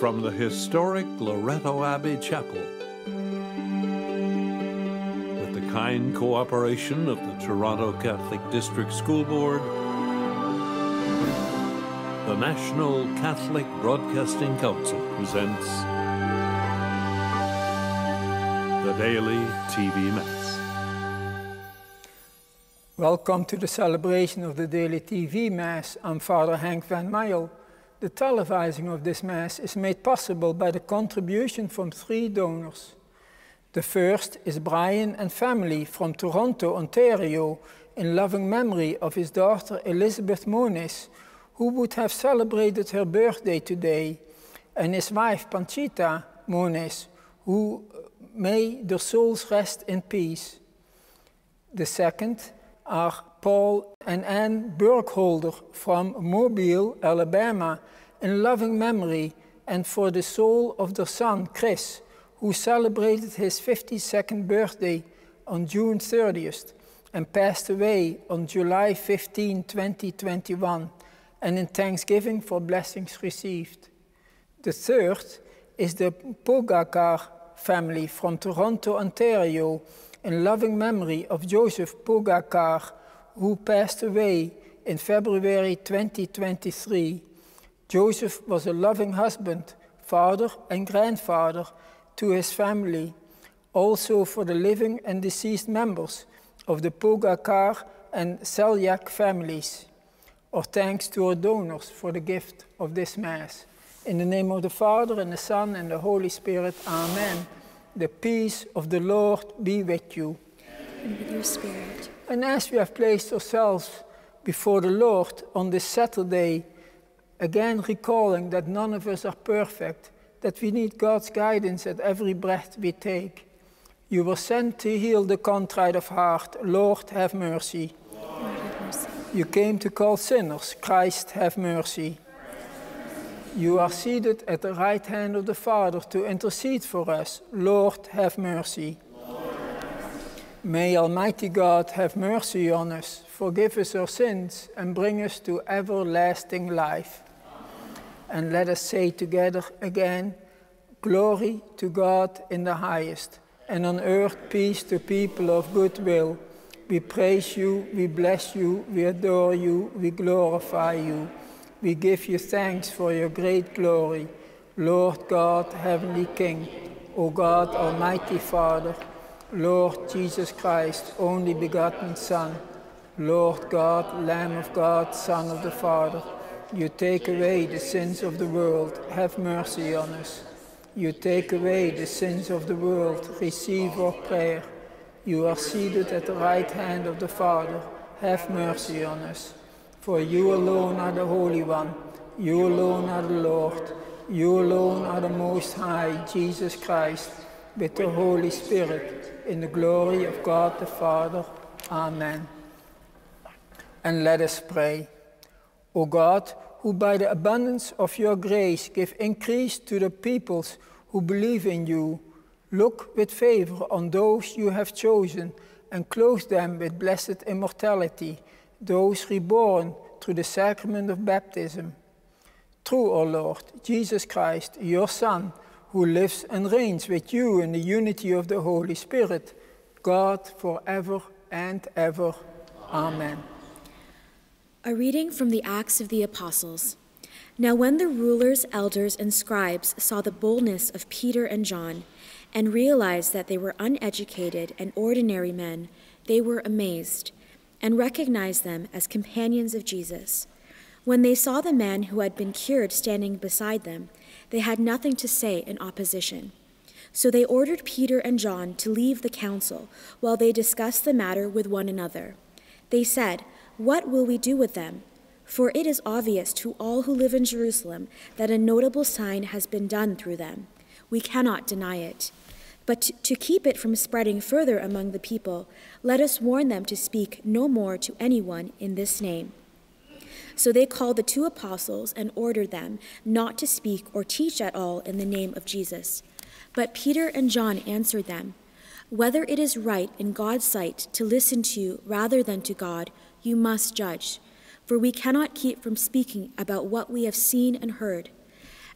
from the historic Loretto Abbey Chapel. With the kind cooperation of the Toronto Catholic District School Board, the National Catholic Broadcasting Council presents the Daily TV Mass. Welcome to the celebration of the Daily TV Mass. I'm Father Henk van Meijel. The televising of this Mass is made possible by the contribution from three donors. The first is Brian and family from Toronto, Ontario, in loving memory of his daughter Elizabeth Moniz, who would have celebrated her birthday today, and his wife Panchita Moniz, who may their souls rest in peace. The second are Paul and Anne Burkholder from Mobile, Alabama, in loving memory and for the soul of their son, Chris, who celebrated his 52nd birthday on June 30th and passed away on July 15, 2021. And in thanksgiving for blessings received. The third is the Pogacar family from Toronto, Ontario, in loving memory of Joseph Pogacar, who passed away in February 2023. Joseph was a loving husband, father and grandfather to his family, also for the living and deceased members of the Pogacar and Seljak families. Our thanks to our donors for the gift of this Mass. In the name of the Father, and the Son, and the Holy Spirit, Amen. The peace of the Lord be with you. And with your spirit. And as we have placed ourselves before the Lord on this Saturday, again recalling that none of us are perfect, that we need God's guidance at every breath we take. You were sent to heal the contrite of heart. Lord, have mercy. You came to call sinners. Christ, have mercy. You are seated at the right hand of the Father to intercede for us. Lord, have mercy. May Almighty God have mercy on us, forgive us our sins, and bring us to everlasting life. And let us say together again, Glory to God in the highest, and on earth peace to people of good will. We praise you, we bless you, we adore you, we glorify you. We give you thanks for your great glory. Lord God, Heavenly King, O God, Almighty Father, Lord Jesus Christ, only begotten Son, Lord God, Lamb of God, Son of the Father, you take away the sins of the world, have mercy on us. You take away the sins of the world, receive our prayer. You are seated at the right hand of the Father. Have mercy on us. For you alone are the Holy One. You alone are the Lord. You alone are the Most High, Jesus Christ, with the Holy Spirit, in the glory of God the Father. Amen. And let us pray. O God, who by the abundance of your grace give increase to the peoples who believe in you, look with favor on those you have chosen and clothe them with blessed immortality, those reborn through the sacrament of baptism. Through our Lord Jesus Christ, your Son, who lives and reigns with you in the unity of the Holy Spirit, God forever and ever. Amen. A reading from the Acts of the Apostles. Now when the rulers, elders, and scribes saw the boldness of Peter and John, and realized that they were uneducated and ordinary men, they were amazed, and recognized them as companions of Jesus. When they saw the man who had been cured standing beside them, they had nothing to say in opposition. So they ordered Peter and John to leave the council while they discussed the matter with one another. They said, "What will we do with them? For it is obvious to all who live in Jerusalem that a notable sign has been done through them. We cannot deny it. But to keep it from spreading further among the people, let us warn them to speak no more to anyone in this name." So they called the two apostles and ordered them not to speak or teach at all in the name of Jesus. But Peter and John answered them, "Whether it is right in God's sight to listen to you rather than to God, you must judge. For we cannot keep from speaking about what we have seen and heard.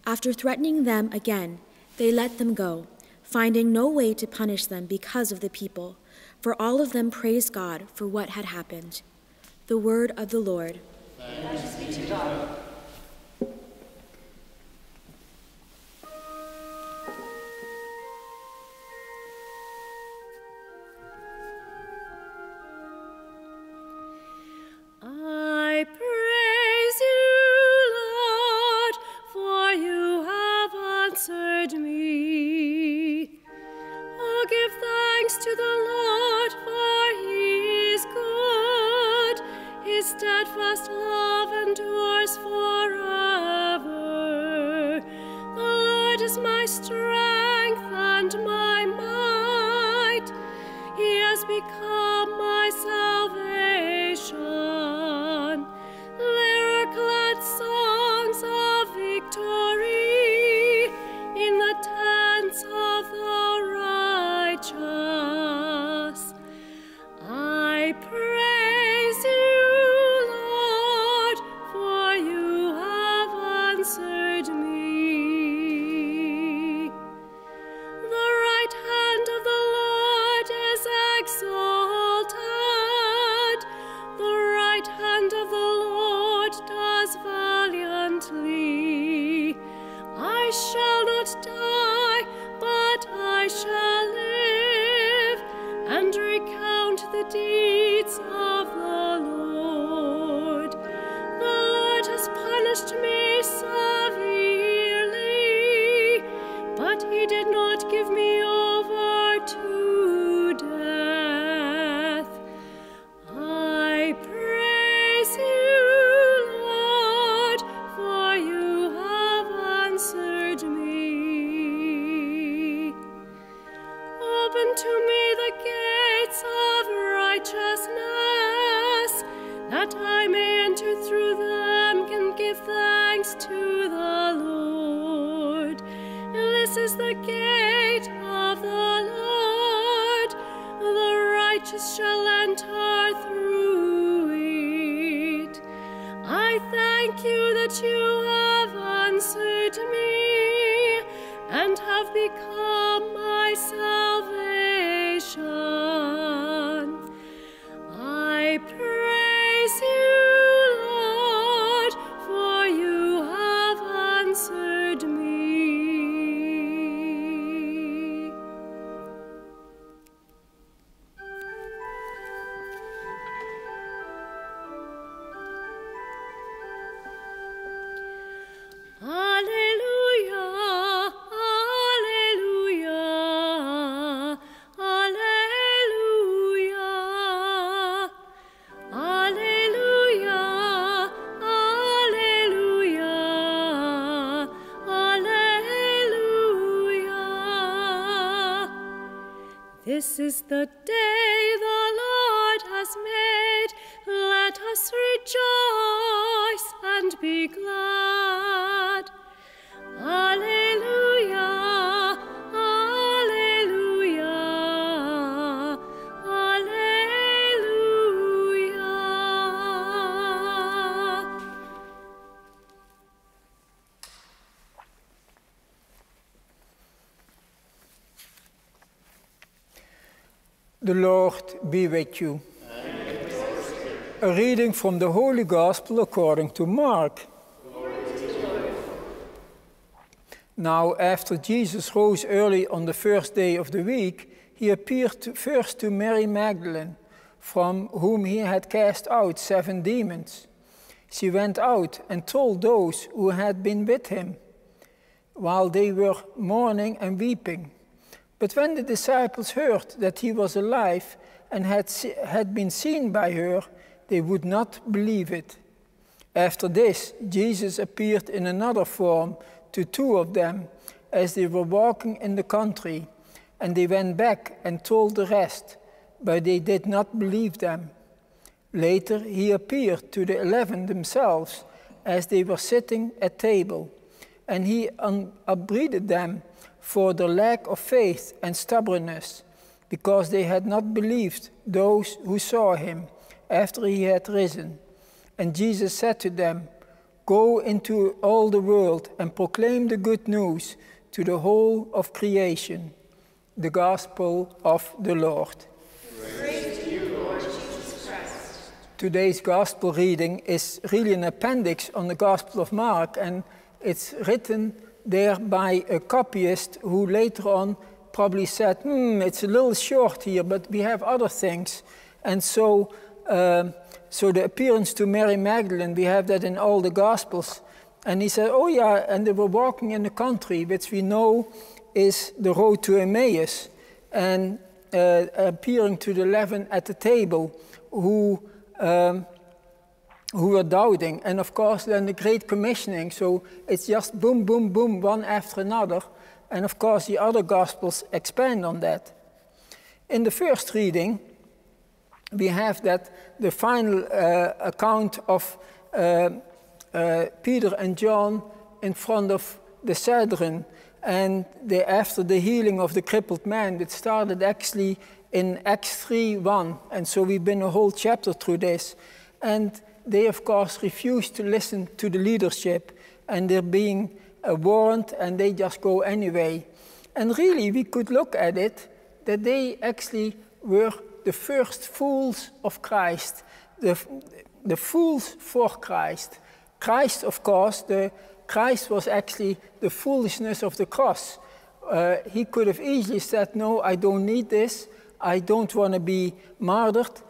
After threatening them again, they let them go, finding no way to punish them because of the people, for all of them praised God for what had happened. The word of the Lord. Thanks be to God. This is the day the Lord has made. Let us rejoice and be glad. Alleluia, alleluia, alleluia. The Lord be with you. And a reading from the Holy Gospel according to Mark. Glory to you. Now, after Jesus rose early on the first day of the week, he appeared first to Mary Magdalene, from whom he had cast out 7 demons. She went out and told those who had been with him, while they were mourning and weeping. But when the disciples heard that he was alive and had been seen by her, they would not believe it. After this, Jesus appeared in another form to 2 of them as they were walking in the country, and they went back and told the rest, but they did not believe them. Later, he appeared to the 11 themselves as they were sitting at table, and he upbraided them for the lack of faith and stubbornness, because they had not believed those who saw him after he had risen. And Jesus said to them, Go into all the world and proclaim the good news to the whole of creation, the gospel of the Lord. Praise to you, Lord Jesus Christ. Today's gospel reading is really an appendix on the Gospel of Mark, and it's written there by a copyist who later on probably said, it's a little short here, but we have other things. And so, the appearance to Mary Magdalene, we have that in all the Gospels. And he said, oh yeah, and they were walking in the country, which we know is the road to Emmaus, and appearing to the 11 at the table who were doubting. And of course, then the Great Commissioning. So it's just boom, boom, boom, one after another. And of course, the other Gospels expand on that. In the first reading, we have that the final account of Peter and John in front of the Sanhedrin, and they, after the healing of the crippled man, it started actually in Acts 3:1, and so we've been a whole chapter through this. And they, of course, refused to listen to the leadership, and they're being warned, and they just go anyway. And really, we could look at it that they actually were the first fools of Christ, the fools for Christ. Christ, of course, Christ was actually the foolishness of the cross. He could have easily said, no, I don't need this. I don't want to be martyred.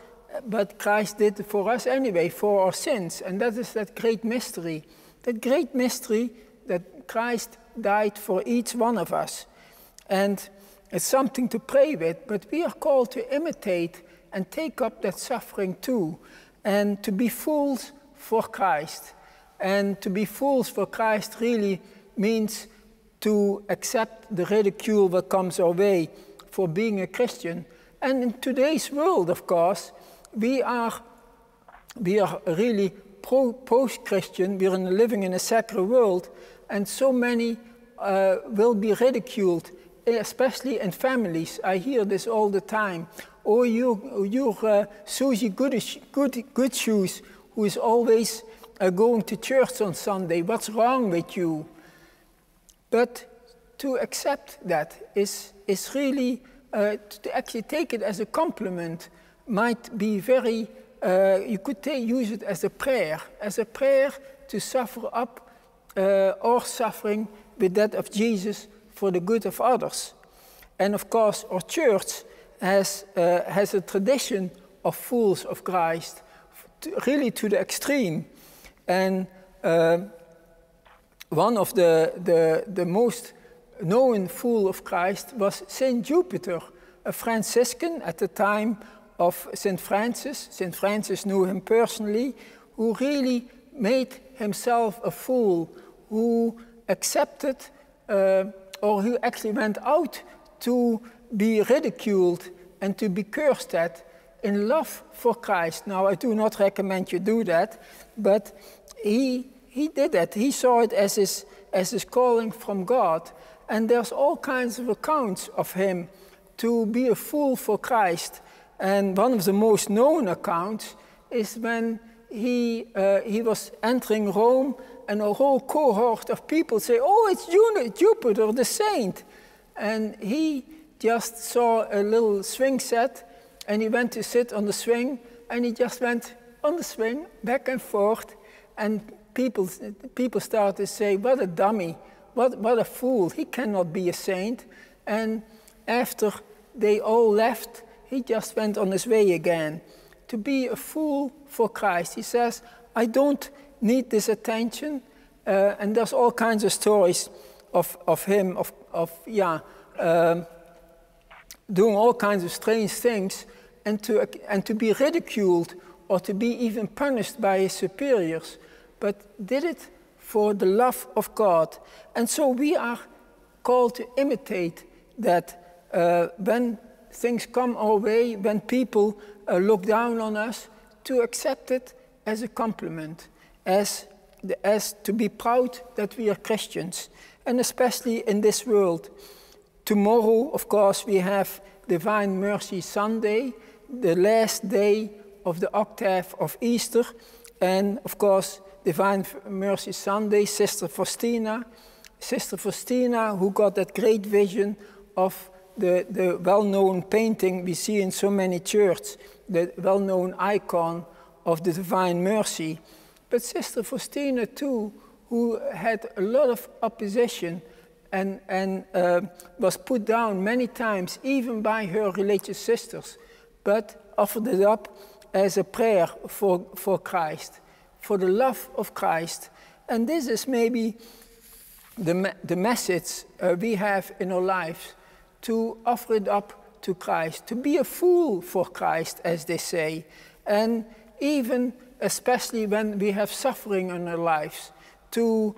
But Christ did it for us anyway, for our sins. And that is that great mystery. That great mystery that Christ died for each one of us. And it's something to pray with, but we are called to imitate and take up that suffering too, and to be fools for Christ. And to be fools for Christ really means to accept the ridicule that comes our way for being a Christian. And in today's world, of course, we are really post-Christian. We are living in a secular world, and so many will be ridiculed, especially in families. I hear this all the time. Oh, you're Susie Goodshoes, who is always going to church on Sunday. What's wrong with you? But to accept that is really, to actually take it as a compliment, might be very, you could use it as a prayer to suffer up our suffering with that of Jesus for the good of others. And of course, our church has a tradition of fools of Christ, really to the extreme. And one of the most known fool of Christ was Saint Jupiter, a Franciscan at the time of Saint Francis. Saint Francis knew him personally, who really made himself a fool, who accepted or who actually went out to be ridiculed and to be cursed at in love for Christ. Now, I do not recommend you do that, but he did that. He saw it as his calling from God. And there's all kinds of accounts of him to be a fool for Christ. And one of the most known accounts is when he was entering Rome, and a whole cohort of people say, oh, it's Jupiter, the saint. And he just saw a little swing set, and he went to sit on the swing, and he just went on the swing, back and forth, and people started to say, what a dummy, what a fool, he cannot be a saint. And after they all left, he just went on his way again. To be a fool for Christ. He says, I don't need this attention. And there's all kinds of stories of him, doing all kinds of strange things, and to be ridiculed or to be even punished by his superiors, but did it for the love of God. And so we are called to imitate that when things come our way, when people look down on us, to accept it as a compliment, as to be proud that we are Christians, and especially in this world. Tomorrow, of course, we have Divine Mercy Sunday, the last day of the octave of Easter, and of course Divine Mercy Sunday, Sister Faustina, who got that great vision of the well-known painting we see in so many churches, the well-known icon of the Divine Mercy. But Sister Faustina too, who had a lot of opposition and was put down many times, even by her religious sisters, but offered it up as a prayer for Christ, for the love of Christ. And this is maybe the message we have in our lives, to offer it up to Christ, to be a fool for Christ, as they say, and even especially when we have suffering in our lives, to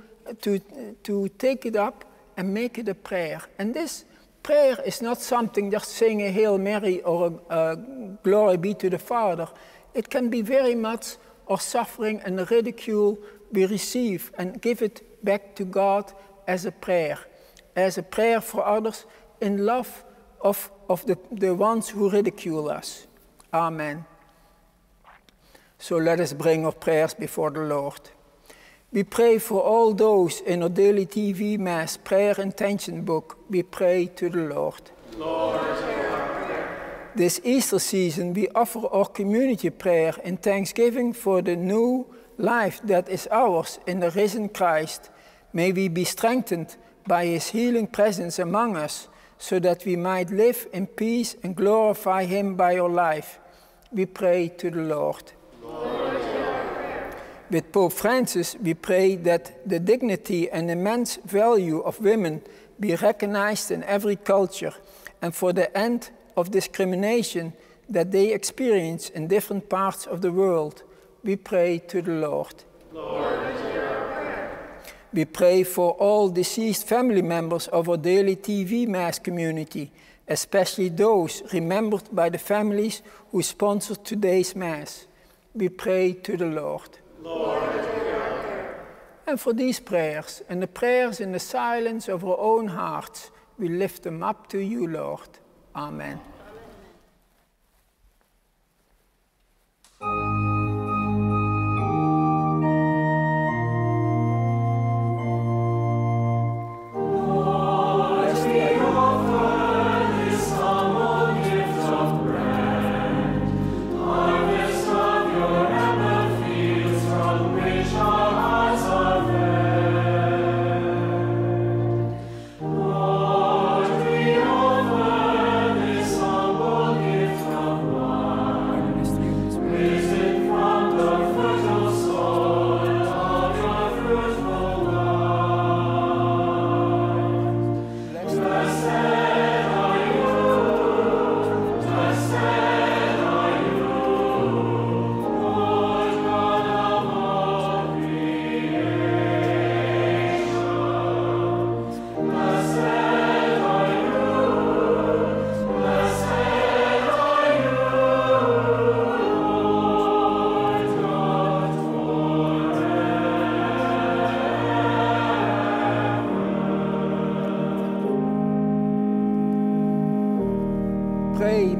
take it up and make it a prayer. And this prayer is not something just saying a Hail Mary or a Glory be to the Father. It can be very much our suffering and the ridicule we receive, and give it back to God as a prayer for others, in love of the ones who ridicule us. Amen. So let us bring our prayers before the Lord. We pray for all those in our daily TV Mass prayer intention book. We pray to the Lord. Lord, hear our prayer. This Easter season, we offer our community prayer in thanksgiving for the new life that is ours in the risen Christ. May we be strengthened by His healing presence among us, so that we might live in peace and glorify Him by our life. We pray to the Lord. Lord, hear our prayer. With Pope Francis, we pray that the dignity and immense value of women be recognized in every culture, and for the end of discrimination that they experience in different parts of the world. We pray to the Lord. Lord, hear our prayer. We pray for all deceased family members of our daily TV Mass community, especially those remembered by the families who sponsored today's Mass. We pray to the Lord. Lord, hear our prayer. And for these prayers, and the prayers in the silence of our own hearts, we lift them up to you, Lord. Amen.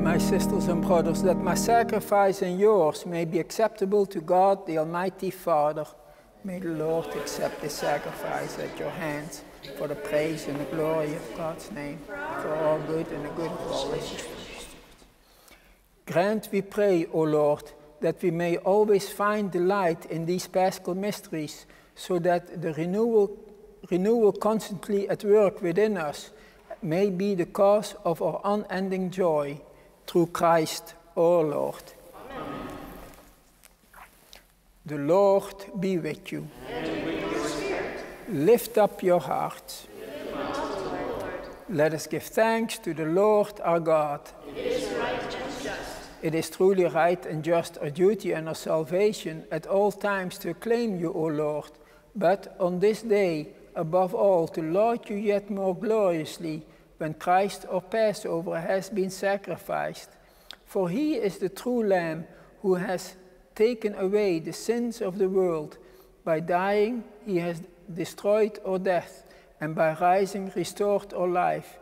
My sisters and brothers, that my sacrifice and yours may be acceptable to God, the Almighty Father. May the Lord accept this sacrifice at your hands for the praise and the glory of God's name, for all good and the good of all. Grant, we pray, O Lord, that we may always find delight in these Paschal mysteries, so that the renewal constantly at work within us may be the cause of our unending joy. Through Christ, our Lord. Amen. The Lord be with you. And with your spirit. Lift up your hearts. Let us give thanks to the Lord our God. It is right and just. It is truly right and just, our duty and our salvation, at all times to acclaim you, O Lord, but on this day, above all, to laud you yet more gloriously, when Christ our Passover has been sacrificed. For he is the true Lamb who has taken away the sins of the world. By dying, he has destroyed our death, and by rising, restored our life.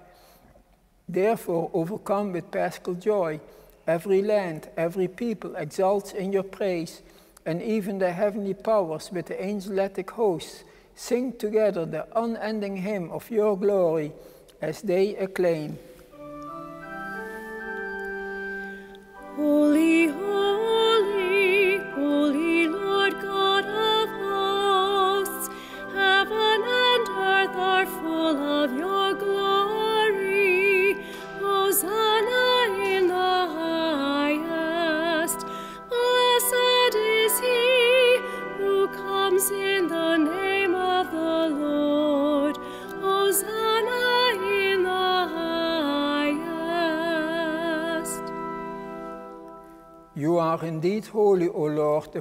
Therefore, overcome with Paschal joy, every land, every people exalts in your praise, and even the heavenly powers with the angelic hosts sing together the unending hymn of your glory as they acclaim. Holy, holy, holy Lord God of hosts, heaven and earth are full of your glory. Hosanna in the highest. Blessed is he who comes in the name of the Lord. Hosanna. You are indeed holy, O Lord, the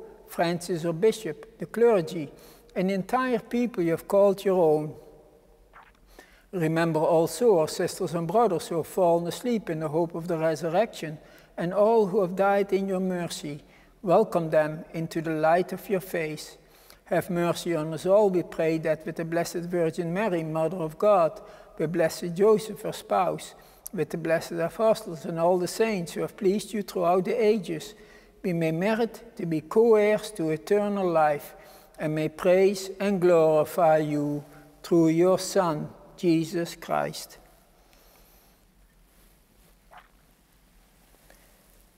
Francis our Bishop, the clergy, and the entire people you have called your own. Remember also our sisters and brothers who have fallen asleep in the hope of the resurrection, and all who have died in your mercy. Welcome them into the light of your face. Have mercy on us all, we pray, that with the Blessed Virgin Mary, Mother of God, with Blessed Joseph, her spouse, with the blessed apostles and all the saints who have pleased you throughout the ages, we may merit to be co-heirs to eternal life, and may praise and glorify you through your Son, Jesus Christ.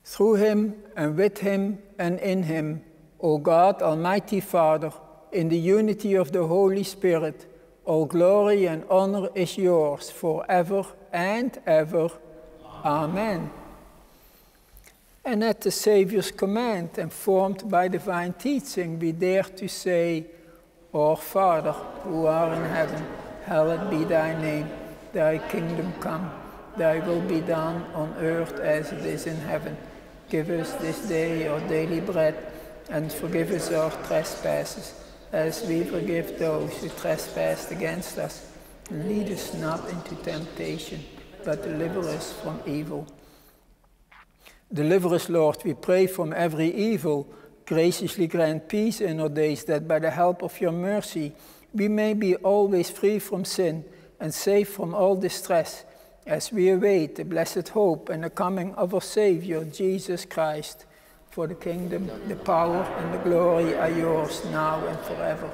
Through him, and with him, and in him, O God, Almighty Father, in the unity of the Holy Spirit, all glory and honor is yours forever and ever. Amen. And at the Savior's command, and formed by divine teaching, we dare to say, "Our Father, who art in heaven, hallowed be thy name. Thy kingdom come, thy will be done on earth as it is in heaven. Give us this day our daily bread, and forgive us our trespasses, as we forgive those who trespass against us. And lead us not into temptation, but deliver us from evil." Deliver us, Lord, we pray, from every evil. Graciously grant peace in our days, that by the help of your mercy we may be always free from sin and safe from all distress, as we await the blessed hope and the coming of our Savior, Jesus Christ. For the kingdom, the power, and the glory are yours, now and forever.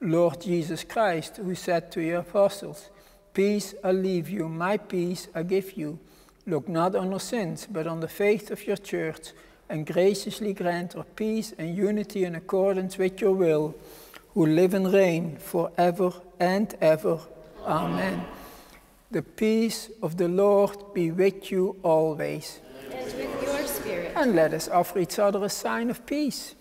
Lord Jesus Christ, who said to your apostles, "Peace I leave you, my peace I give you," look not on our sins, but on the faith of your church, and graciously grant her peace and unity in accordance with your will, who live and reign forever and ever. Amen. The peace of the Lord be with you always. And with your spirit. And let us offer each other a sign of peace.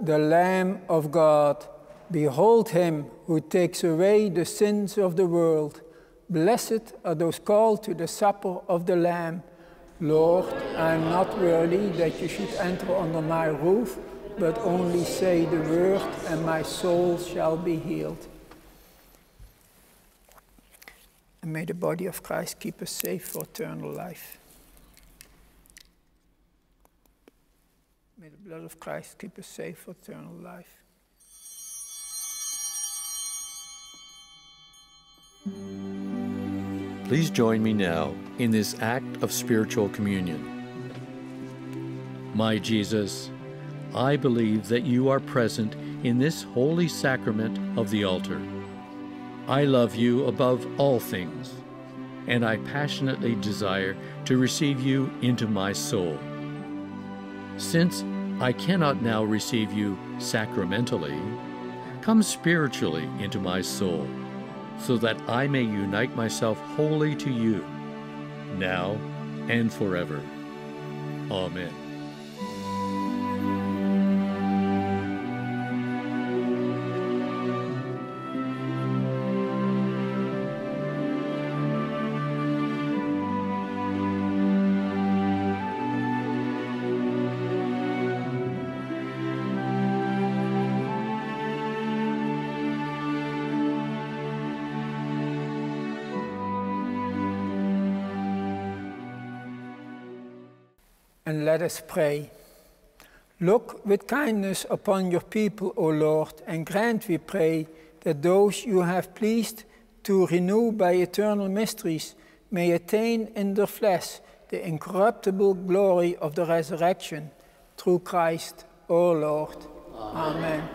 The Lamb of God, behold him who takes away the sins of the world. Blessed are those called to the supper of the Lamb. Lord, I am not worthy that you should enter under my roof, but only say the word and my soul shall be healed. And may the body of Christ keep us safe for eternal life. May the blood of Christ keep us safe for eternal life. Please join me now in this act of spiritual communion. My Jesus, I believe that you are present in this holy sacrament of the altar. I love you above all things, and I passionately desire to receive you into my soul. Since I cannot now receive you sacramentally, come spiritually into my soul, so that I may unite myself wholly to you, now and forever. Amen. And let us pray. Look with kindness upon your people, O Lord, and grant, we pray, that those you have pleased to renew by eternal mysteries may attain in their flesh the incorruptible glory of the resurrection. Through Christ, O Lord. Amen.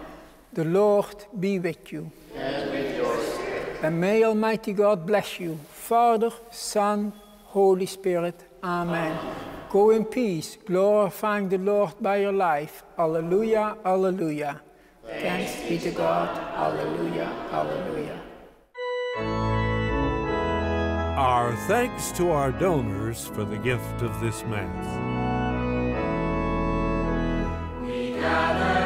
The Lord be with you. And with your spirit. And may Almighty God bless you, Father, Son, Holy Spirit. Amen. Amen. Go in peace, glorifying the Lord by your life. Alleluia, alleluia. Thanks be to God. Alleluia, alleluia. Our thanks to our donors for the gift of this Mass. We gather.